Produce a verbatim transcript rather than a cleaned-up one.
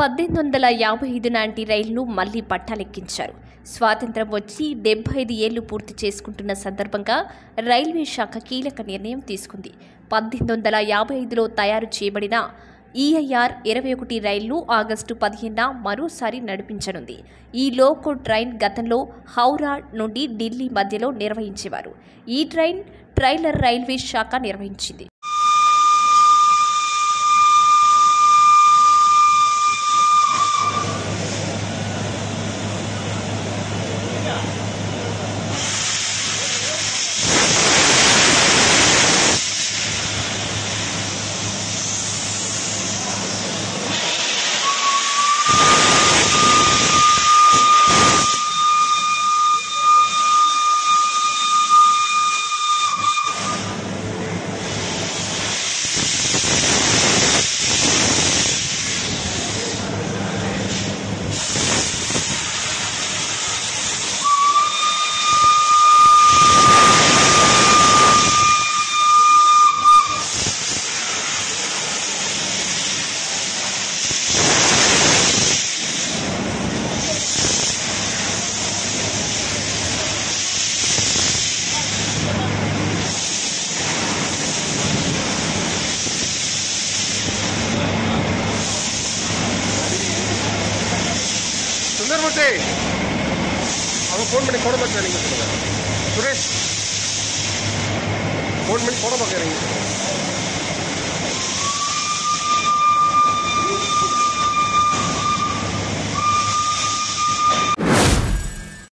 పద్దెనిమిది వందల యాభై ఐదు నాటి రైలును మళ్లీ పట్టాలెక్కించారు. స్వాతంత్రం వచ్చి డెబ్బై ఐదు ఏళ్లు పూర్తి చేసుకుంటున్న సందర్భంగా రైల్వే శాఖ కీలక నిర్ణయం తీసుకుంది. పద్దెనిమిది వందల యాభై ఐదులో తయారు చేయబడిన ఈఐఆర్ ఇరవై ఒకటి రైళ్లు ఆగస్టు పదిహేనున మరోసారి నడిపించనుంది. ఈ లోకో ట్రైన్ గతంలో హౌరా నుండి ఢిల్లీ మధ్యలో నిర్వహించేవారు. ఈ ట్రైన్ ట్రైలర్ రైల్వే శాఖ నిర్వహించింది. फोन पड़ी फोड़ बच्चे सुरेश फोन पड़ी फोड़ पकड़ेंगे.